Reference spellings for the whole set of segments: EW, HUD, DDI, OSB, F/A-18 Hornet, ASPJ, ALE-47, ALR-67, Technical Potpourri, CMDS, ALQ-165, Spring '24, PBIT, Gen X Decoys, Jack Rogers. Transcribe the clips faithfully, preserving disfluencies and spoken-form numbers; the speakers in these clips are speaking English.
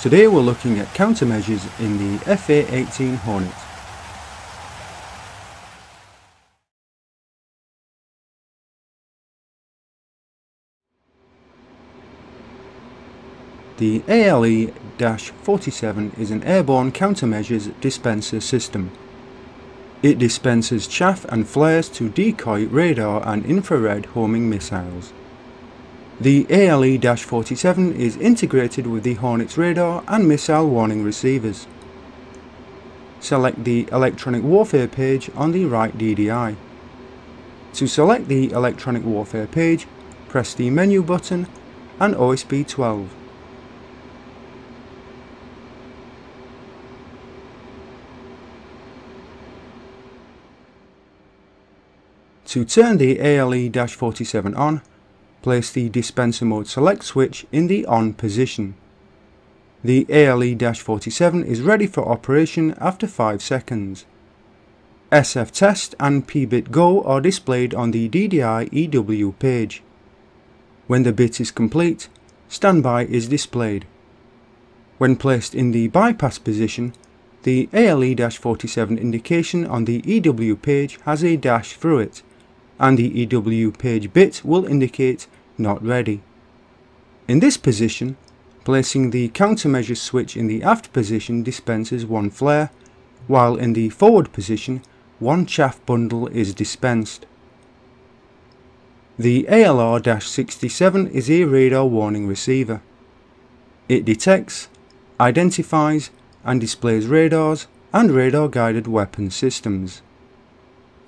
Today we're looking at countermeasures in the F A eighteen Hornet. The A L E forty-seven is an airborne countermeasures dispenser system. It dispenses chaff and flares to decoy radar and infrared homing missiles. The A L E forty-seven is integrated with the Hornet's radar and missile warning receivers. Select the Electronic Warfare page on the right D D I. To select the Electronic Warfare page, press the menu button and O S B twelve. To turn the A L E forty-seven on, place the dispenser mode select switch in the on position. The A L E forty-seven is ready for operation after five seconds. S F test and P B I T go are displayed on the D D I E W page. When the bit is complete, standby is displayed. When placed in the bypass position, the A L E forty-seven indication on the E W page has a dash through it, and the E W page bit will indicate not ready. In this position, placing the countermeasure switch in the aft position dispenses one flare, while in the forward position, one chaff bundle is dispensed. The A L R sixty-seven is a radar warning receiver. It detects, identifies, and displays radars and radar-guided weapon systems.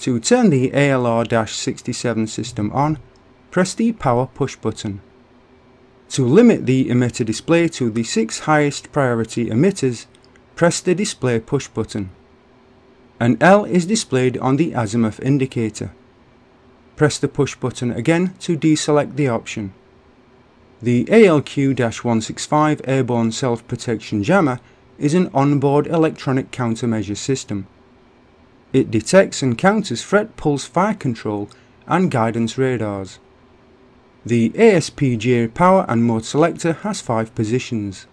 To turn the A L R sixty-seven system on, press the power push button. To limit the emitter display to the six highest priority emitters, press the display push button. An L is displayed on the azimuth indicator. Press the push button again to deselect the option. The A L Q one sixty-five airborne self-protection jammer is an onboard electronic countermeasure system. It detects and counters threat pulse fire control and guidance radars. The A S P J power and mode selector has five positions: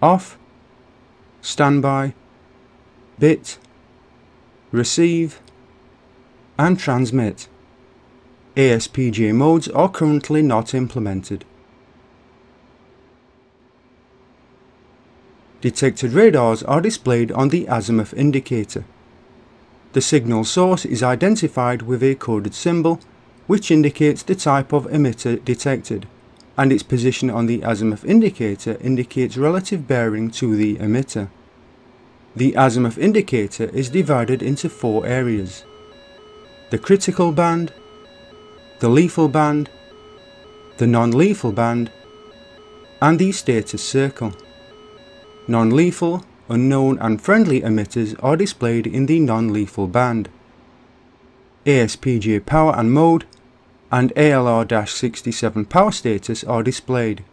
off, standby, bit, receive, and transmit. A S P J modes are currently not implemented. Detected radars are displayed on the azimuth indicator. The signal source is identified with a coded symbol, which indicates the type of emitter detected, and its position on the azimuth indicator indicates relative bearing to the emitter. The azimuth indicator is divided into four areas: the critical band, the lethal band, the non-lethal band, and the status circle. Non-lethal, unknown and friendly emitters are displayed in the non-lethal band. A S P J power and mode and A L R sixty-seven power status are displayed.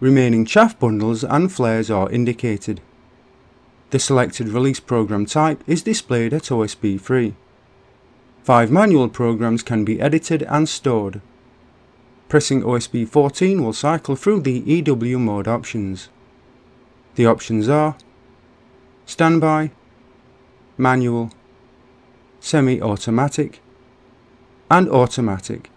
Remaining chaff bundles and flares are indicated. The selected release program type is displayed at O S B three. Five manual programs can be edited and stored. Pressing O S B fourteen will cycle through the E W mode options. The options are standby, manual, semi-automatic, and automatic.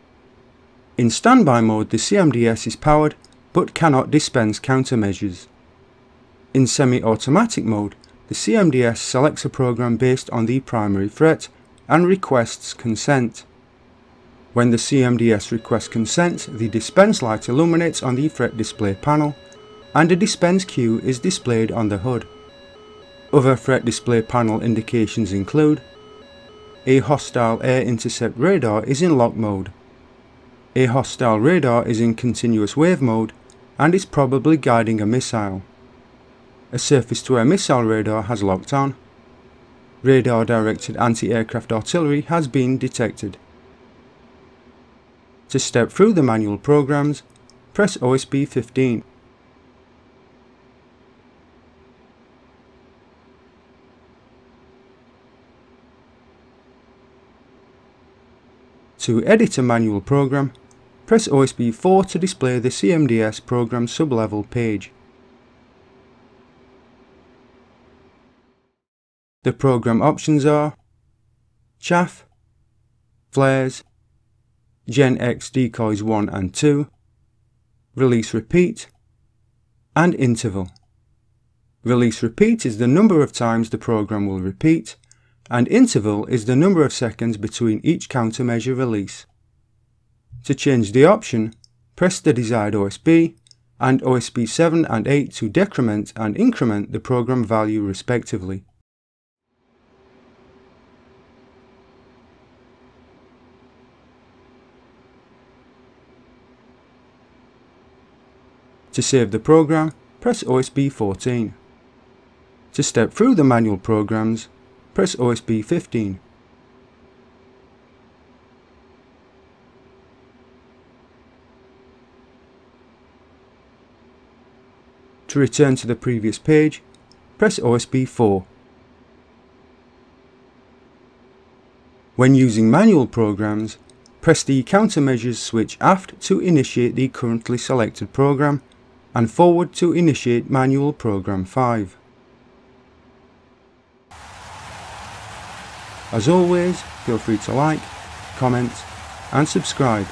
In standby mode, the C M D S is powered but cannot dispense countermeasures. In semi-automatic mode, the C M D S selects a program based on the primary threat and requests consent. When the C M D S requests consent, the dispense light illuminates on the threat display panel, and a dispense queue is displayed on the H U D. Other threat display panel indications include: a hostile air intercept radar is in lock mode, a hostile radar is in continuous wave mode and is probably guiding a missile, a surface-to-air missile radar has locked on, radar-directed anti-aircraft artillery has been detected. To step through the manual programs, press O S B fifteen. To edit a manual program, press O S B four to display the C M D S program sublevel page. The program options are chaff, flares, Gen X Decoys one and two, release repeat, and interval. Release repeat is the number of times the program will repeat, and interval is the number of seconds between each countermeasure release. To change the option, press the desired O S B, and O S B seven and eight to decrement and increment the program value respectively. To save the program, press O S B fourteen. To step through the manual programs, press O S B fifteen. To return to the previous page, press O S B four. When using manual programs, press the countermeasures switch aft to initiate the currently selected program and forward to initiate manual program five. As always, feel free to like, comment and subscribe.